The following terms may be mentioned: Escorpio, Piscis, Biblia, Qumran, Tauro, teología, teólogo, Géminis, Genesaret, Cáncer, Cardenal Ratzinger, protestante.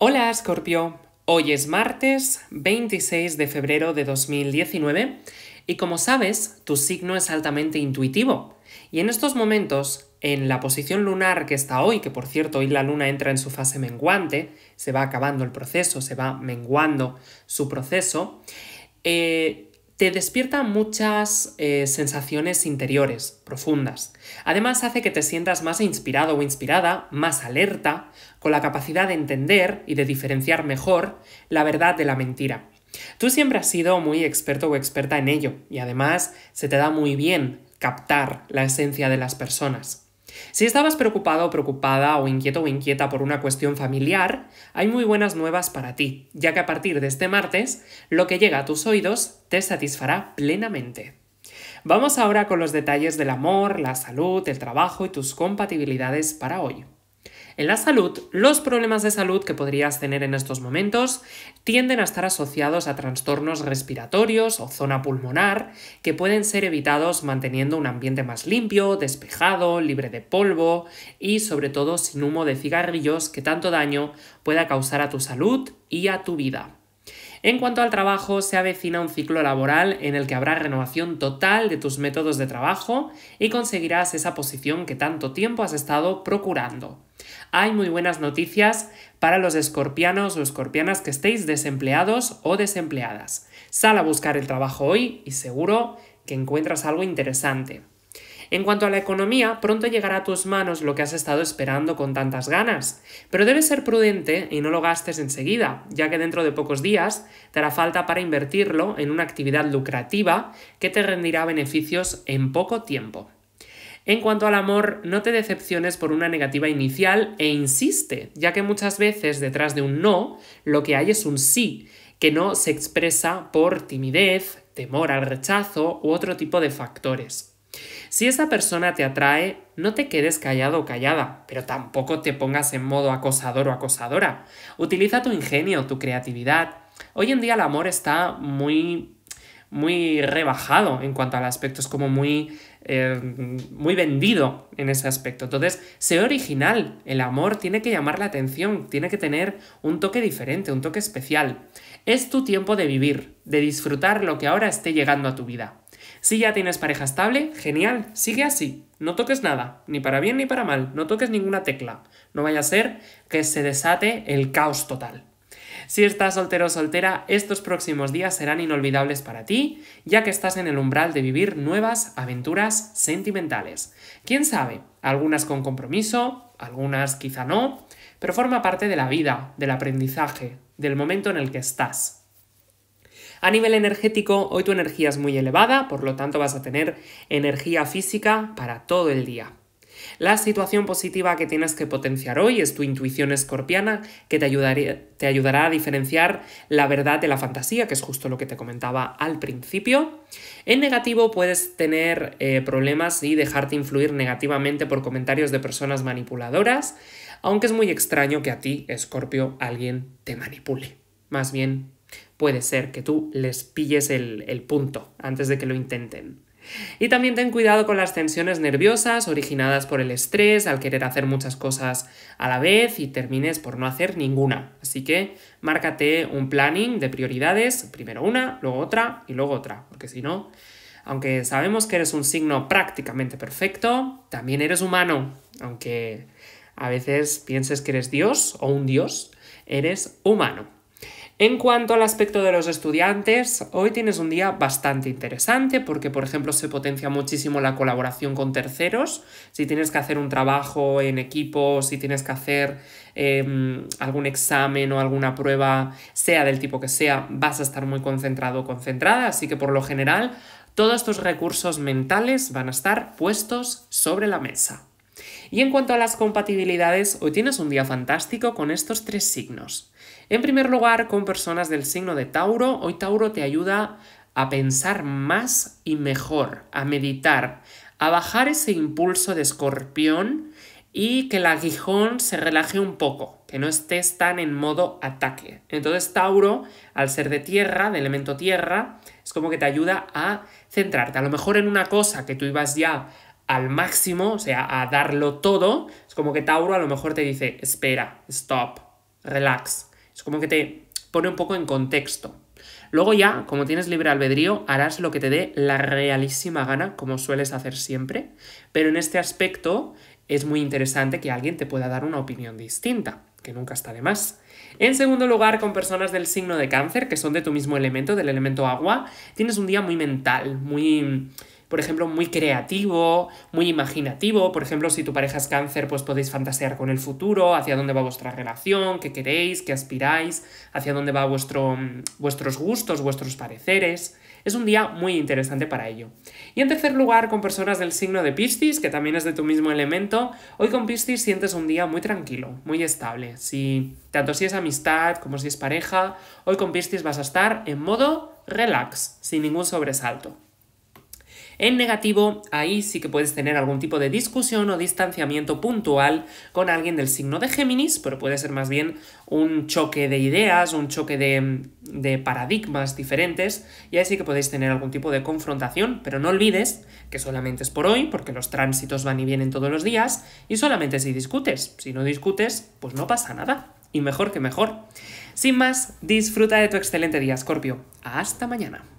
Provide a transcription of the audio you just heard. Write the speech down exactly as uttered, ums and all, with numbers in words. Hola Escorpio, hoy es martes veintiséis de febrero de dos mil diecinueve y como sabes, tu signo es altamente intuitivo y en estos momentos, en la posición lunar que está hoy, que por cierto hoy la luna entra en su fase menguante, se va acabando el proceso, se va menguando su proceso, eh, te despierta muchas eh, sensaciones interiores profundas. Además hace que te sientas más inspirado o inspirada, más alerta, con la capacidad de entender y de diferenciar mejor la verdad de la mentira. Tú siempre has sido muy experto o experta en ello y además se te da muy bien captar la esencia de las personas. Si estabas preocupado o preocupada o inquieto o inquieta por una cuestión familiar, hay muy buenas nuevas para ti, ya que a partir de este martes, lo que llega a tus oídos te satisfará plenamente. Vamos ahora con los detalles del amor, la salud, el trabajo y tus compatibilidades para hoy. En la salud, los problemas de salud que podrías tener en estos momentos tienden a estar asociados a trastornos respiratorios o zona pulmonar que pueden ser evitados manteniendo un ambiente más limpio, despejado, libre de polvo y sobre todo sin humo de cigarrillos que tanto daño pueda causar a tu salud y a tu vida. En cuanto al trabajo, se avecina un ciclo laboral en el que habrá renovación total de tus métodos de trabajo y conseguirás esa posición que tanto tiempo has estado procurando. Hay muy buenas noticias para los escorpianos o escorpianas que estéis desempleados o desempleadas. Sal a buscar el trabajo hoy y seguro que encuentras algo interesante. En cuanto a la economía, pronto llegará a tus manos lo que has estado esperando con tantas ganas, pero debes ser prudente y no lo gastes enseguida, ya que dentro de pocos días te hará falta para invertirlo en una actividad lucrativa que te rendirá beneficios en poco tiempo. En cuanto al amor, no te decepciones por una negativa inicial e insiste, ya que muchas veces detrás de un no, lo que hay es un sí, que no se expresa por timidez, temor al rechazo u otro tipo de factores. Si esa persona te atrae, no te quedes callado o callada, pero tampoco te pongas en modo acosador o acosadora. Utiliza tu ingenio, tu creatividad. Hoy en día el amor está muy, muy rebajado en cuanto al aspecto, es como muy, eh, muy vendido en ese aspecto. Entonces, sé original. El amor tiene que llamar la atención, tiene que tener un toque diferente, un toque especial. Es tu tiempo de vivir, de disfrutar lo que ahora esté llegando a tu vida. Si ya tienes pareja estable, genial, sigue así, no toques nada, ni para bien ni para mal, no toques ninguna tecla, no vaya a ser que se desate el caos total. Si estás soltero o soltera, estos próximos días serán inolvidables para ti, ya que estás en el umbral de vivir nuevas aventuras sentimentales. ¿Quién sabe? Algunas con compromiso, algunas quizá no, pero forma parte de la vida, del aprendizaje, del momento en el que estás. A nivel energético, hoy tu energía es muy elevada, por lo tanto vas a tener energía física para todo el día. La situación positiva que tienes que potenciar hoy es tu intuición escorpiana, que te ayudaría, te ayudará a diferenciar la verdad de la fantasía, que es justo lo que te comentaba al principio. En negativo puedes tener eh, problemas y dejarte influir negativamente por comentarios de personas manipuladoras, aunque es muy extraño que a ti, Escorpio, alguien te manipule. Más bien, puede ser que tú les pilles el, el punto antes de que lo intenten. Y también ten cuidado con las tensiones nerviosas originadas por el estrés al querer hacer muchas cosas a la vez y termines por no hacer ninguna. Así que márcate un planning de prioridades, primero una, luego otra y luego otra, porque si no, aunque sabemos que eres un signo prácticamente perfecto, también eres humano, aunque a veces pienses que eres Dios o un dios, eres humano. En cuanto al aspecto de los estudiantes, hoy tienes un día bastante interesante porque, por ejemplo, se potencia muchísimo la colaboración con terceros. Si tienes que hacer un trabajo en equipo, si tienes que hacer eh, algún examen o alguna prueba, sea del tipo que sea, vas a estar muy concentrado o concentrada. Así que, por lo general, todos tus recursos mentales van a estar puestos sobre la mesa. Y en cuanto a las compatibilidades, hoy tienes un día fantástico con estos tres signos. En primer lugar, con personas del signo de Tauro, hoy Tauro te ayuda a pensar más y mejor, a meditar, a bajar ese impulso de escorpión y que el aguijón se relaje un poco, que no estés tan en modo ataque. Entonces Tauro, al ser de tierra, de elemento tierra, es como que te ayuda a centrarte. A lo mejor en una cosa que tú ibas ya al máximo, o sea, a darlo todo, es como que Tauro a lo mejor te dice, espera, stop, relax. Es como que te pone un poco en contexto. Luego ya, como tienes libre albedrío, harás lo que te dé la realísima gana, como sueles hacer siempre, pero en este aspecto es muy interesante que alguien te pueda dar una opinión distinta, que nunca está de más. En segundo lugar, con personas del signo de Cáncer, que son de tu mismo elemento, del elemento agua, tienes un día muy mental, muy... por ejemplo, muy creativo, muy imaginativo. Por ejemplo, si tu pareja es Cáncer, pues podéis fantasear con el futuro, hacia dónde va vuestra relación, qué queréis, qué aspiráis, hacia dónde va vuestro, vuestros gustos, vuestros pareceres. Es un día muy interesante para ello. Y en tercer lugar, con personas del signo de Piscis, que también es de tu mismo elemento, hoy con Piscis sientes un día muy tranquilo, muy estable. Si, tanto si es amistad como si es pareja, hoy con Piscis vas a estar en modo relax, sin ningún sobresalto. En negativo, ahí sí que puedes tener algún tipo de discusión o distanciamiento puntual con alguien del signo de Géminis, pero puede ser más bien un choque de ideas, un choque de, de paradigmas diferentes, y ahí sí que podéis tener algún tipo de confrontación, pero no olvides que solamente es por hoy, porque los tránsitos van y vienen todos los días, y solamente si discutes. Si no discutes, pues no pasa nada, y mejor que mejor. Sin más, disfruta de tu excelente día, Escorpio. Hasta mañana.